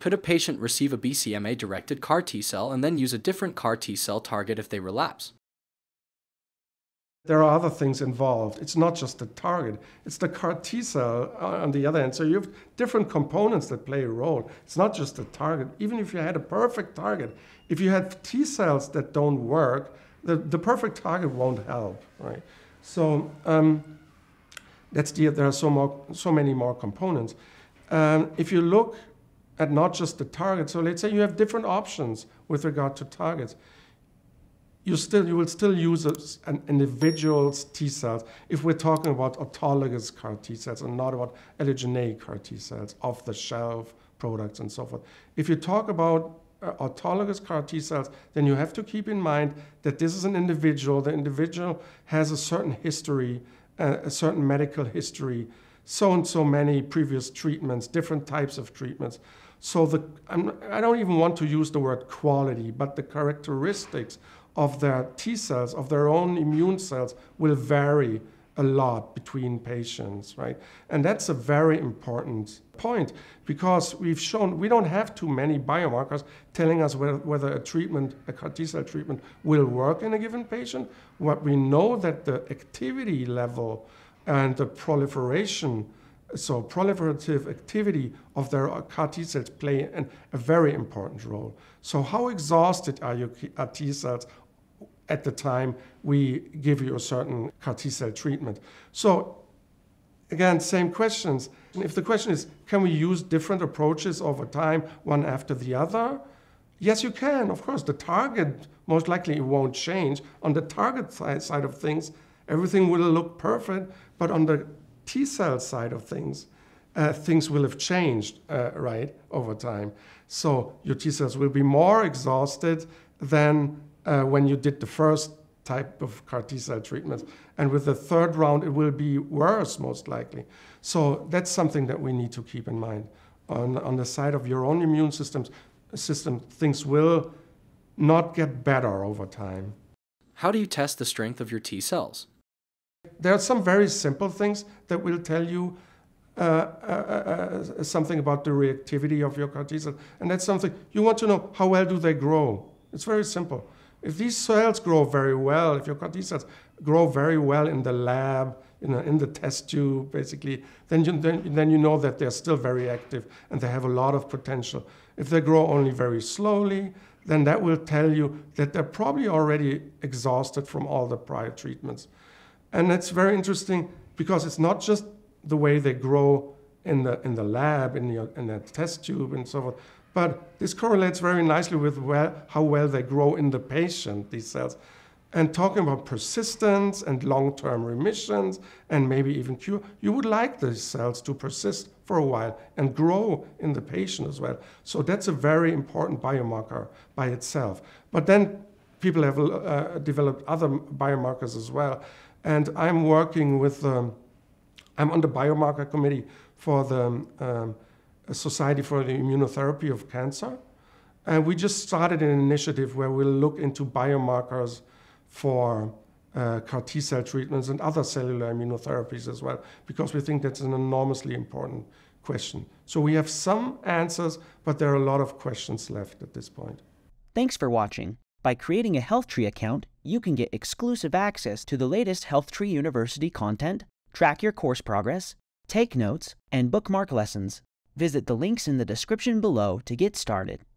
Could a patient receive a BCMA-directed CAR T-cell and then use a different CAR T-cell target if they relapse? There are other things involved. It's not just the target. It's the CAR T-cell on the other end. So you have different components that play a role. It's not just the target. Even if you had a perfect target, if you have T-cells that don't work, the perfect target won't help, right? So there are so many more components. If you look at not just the target, so let's say you have different options with regard to targets. You will still use an individual's T-cells if we're talking about autologous CAR T-cells and not about allogeneic CAR T-cells, off-the-shelf products and so forth. If you talk about autologous CAR T-cells, then you have to keep in mind that this is an individual. The individual has a certain history, a certain medical history, so and so many previous treatments, different types of treatments. So I don't even want to use the word quality, but the characteristics of their T cells, of their own immune cells, will vary a lot between patients, right? And that's a very important point, because we've shown we don't have too many biomarkers telling us whether a CAR T-cell treatment will work in a given patient. What we know that the activity level and the proliferation, so proliferative activity of their CAR T-cells play a very important role. So how exhausted are your T-cells at the time we give you a certain CAR T-cell treatment? So again, same questions. And if the question is, can we use different approaches over time, one after the other? Yes, you can, of course. The target most likely won't change. On the target side of things, everything will look perfect, but on the T-cell side of things, things will have changed, right, over time. So your T-cells will be more exhausted than when you did the first type of CAR T-cell treatment. And with the third round, it will be worse, most likely. So that's something that we need to keep in mind. On the side of your own immune system, things will not get better over time. How do you test the strength of your T-cells? There are some very simple things that will tell you something about the reactivity of your CAR T-cells. And that's something you want to know, how well do they grow? It's very simple. If these cells grow very well, if your CAR T-cells grow very well in the lab, in the test tube, basically, then you know that they're still very active and they have a lot of potential. If they grow only very slowly, then that will tell you that they're probably already exhausted from all the prior treatments. And that's very interesting, because it's not just the way they grow in the lab, in the test tube and so forth, but this correlates very nicely with how well they grow in the patient, these cells. And talking about persistence and long-term remissions and maybe even cure, you would like these cells to persist for a while and grow in the patient as well. So that's a very important biomarker by itself. But then people have developed other biomarkers as well. And I'm working with, I'm on the biomarker committee for the Society for the Immunotherapy of Cancer. And we just started an initiative where we'll look into biomarkers for CAR T-cell treatments and other cellular immunotherapies as well, because we think that's an enormously important question. So we have some answers, but there are a lot of questions left at this point. Thanks for watching. By creating a HealthTree account, you can get exclusive access to the latest HealthTree University content, track your course progress, take notes, and bookmark lessons. Visit the links in the description below to get started.